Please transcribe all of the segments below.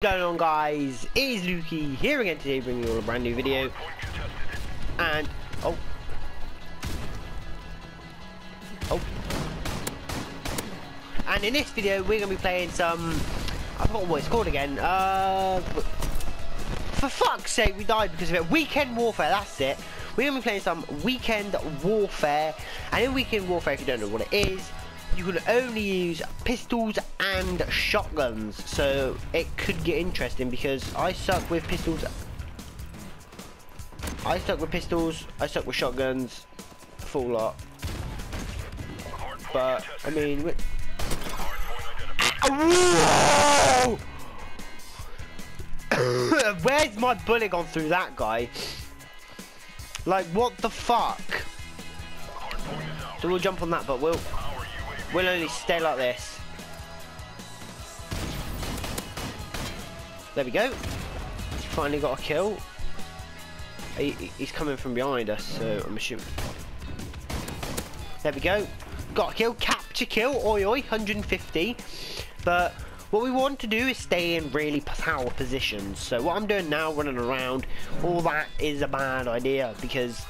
What's going on, guys? It is Lukey here again today, bringing you all a brand new video. And in this video we're gonna be playing some, I forgot what it's called again. For fuck's sake, we died because of it. Weekend Warfare, that's it. We're gonna be playing some Weekend Warfare, and in Weekend Warfare, if you don't know what it is, you can only use pistols and shotguns, so it could get interesting because I suck with pistols. I suck with pistols. I suck with shotguns, a full lot. But I mean, where's my bullet gone through that guy? Like, what the fuck? So we'll jump on that, but we'll only stay like this. There we go. Finally got a kill. He's coming from behind us, so I'm assuming. There we go. Got a kill. Capture kill. Oi oi. 150. But what we want to do is stay in really power positions. So what I'm doing now, running around, all that is a bad idea because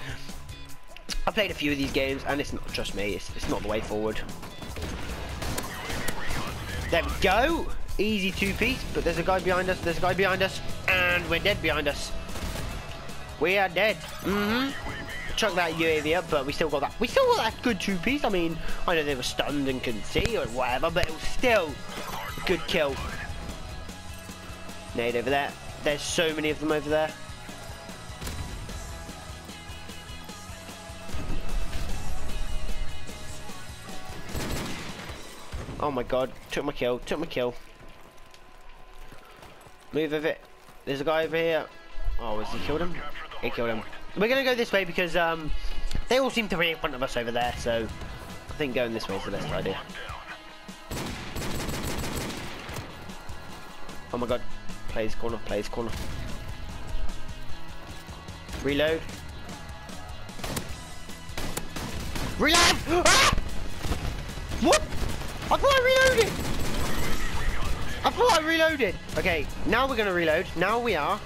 I played a few of these games and it's not just me. It's not the way forward. There we go. Easy two-piece, but there's a guy behind us, and we're dead behind us. We are dead. Chuck that UAV up, but we still got that good two-piece. I mean, I know they were stunned and couldn't see or whatever, but it was still a good kill. Nade over there. There's so many of them over there. Oh my god, took my kill. Move of it. There's a guy over here. Oh, has he killed him? He killed him. We're gonna go this way because they all seem to be in front of us over there, so I think going this way is the best idea. Oh my god. Plays corner. Reload! Ah! What? I thought I reloaded! Okay, now we're gonna reload. Now we are.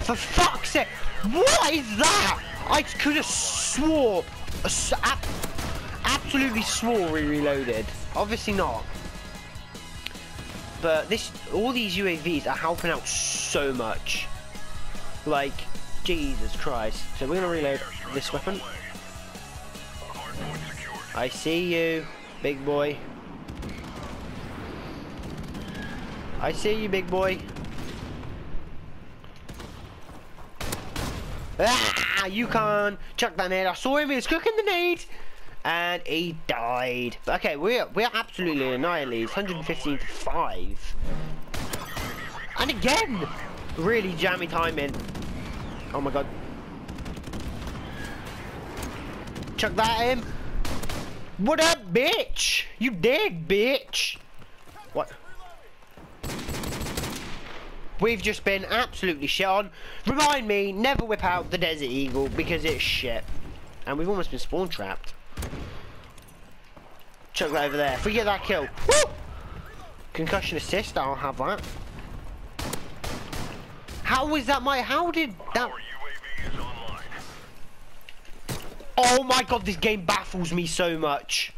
For fuck's sake! What is that? I could have swore. Absolutely swore we reloaded. Obviously not. But this, all these UAVs are helping out so much. Like, Jesus Christ. So we're gonna reload this weapon. I see you, big boy. Ah, you can't chuck that nade. I saw him, he was cooking the nade, and he died. But okay, we're absolutely annihilated. 115 to 5. And again, really jammy timing. Oh my god. Chuck that at him. What up, bitch? You dead, bitch. What? We've just been absolutely shit on. Remind me, never whip out the Desert Eagle because it's shit. And we've almost been spawn trapped. Chuck that over there. If we get that kill. Woo! Concussion assist, I'll have that. How is that my... How did that... Oh my god, this game baffles me so much.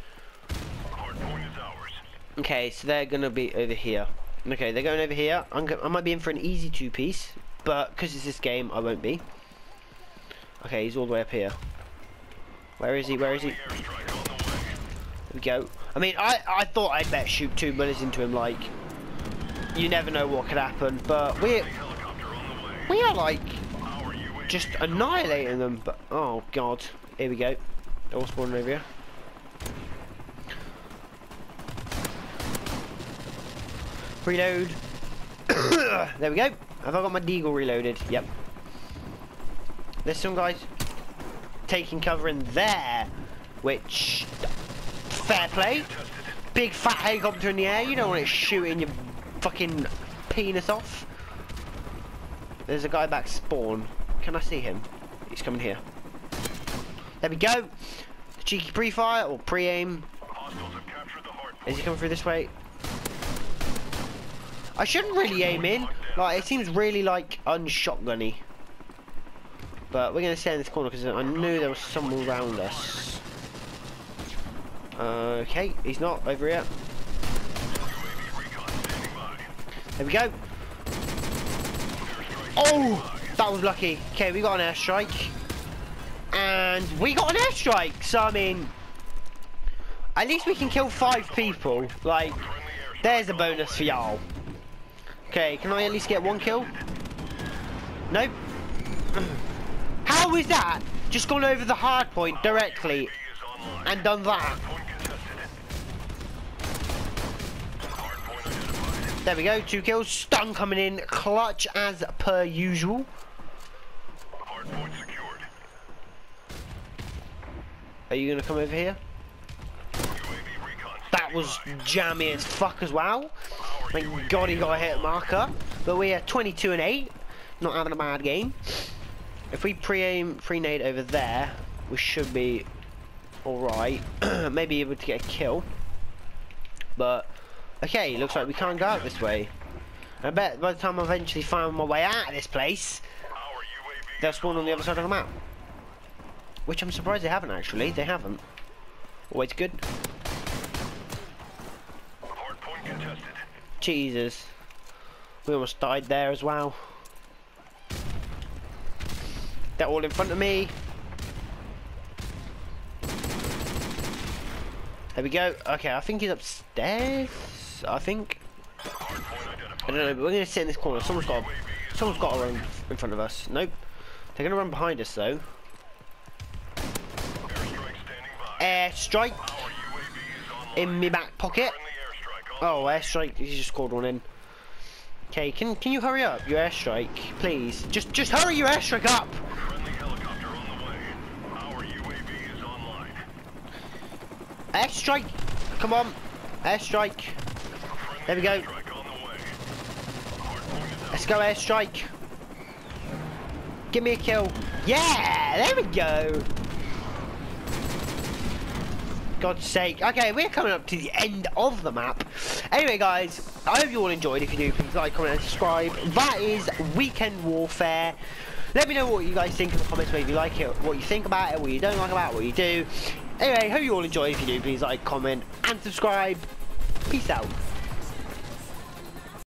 Okay, so they're gonna be over here. Okay, they're going over here. I might be in for an easy two-piece, but because it's this game, I won't be. Okay, he's all the way up here. Where is he? There we go. I mean, I thought I'd better shoot two bullets into him, like, you never know what could happen, but we are, like, just annihilating them, but, oh god. Here we go. They're all spawning over here. Reload. There we go. Have I got my deagle reloaded? Yep. There's some guys taking cover in there, which, fair play. Big fat helicopter in the air. You don't want it shooting your fucking penis off. There's a guy back spawn. Can I see him? He's coming here. There we go. Cheeky pre-fire or pre-aim. Is he coming through this way? I shouldn't really aim in. Like, it seems really, like, unshotgunny. But we're going to stay in this corner because I knew there was someone around us. Okay, he's not over here. There we go. Oh, that was lucky. Okay, we got an airstrike. And we got an airstrike. So, I mean, at least we can kill 5 people. Like, there's a bonus for y'all. Okay, can I at least get 1 kill? Nope. How is that? Just gone over the hard point directly and done that. There we go, 2 kills. Stun coming in clutch as per usual. Hard point secured. Are you gonna come over here? That was jammy as fuck as well. Thank God he got a hit marker. But we are 22-8. Not having a bad game. If we pre-aim, pre-nade over there, we should be alright. Maybe able to get a kill. But, okay, looks like we can't go out this way. I bet by the time I eventually find my way out of this place, they'll spawn on the other side of the map. Which I'm surprised they haven't, actually. They haven't. Always good. Jesus, we almost died there as well. They're all in front of me. There we go. Okay, I think he's upstairs. I think. I don't know, but we're gonna sit in this corner. Someone's got to run in front of us. Nope. They're gonna run behind us though. Airstrike in my back pocket. Oh, airstrike! He just called one in. Okay, can you hurry up, your airstrike, please? Just hurry your airstrike up. Friendly helicopter on the way. Our UAV is online. Airstrike! Come on, airstrike! There we go. Let's go, airstrike! Give me a kill. Yeah, there we go. God's sake. Okay, we're coming up to the end of the map. Anyway, guys, I hope you all enjoyed. If you do, please like, comment, and subscribe. That is Weekend Warfare. Let me know what you guys think in the comments, whether you like it, what you think about it, what you don't like about it, what you do. Anyway, hope you all enjoyed. If you do, please like, comment, and subscribe. Peace out.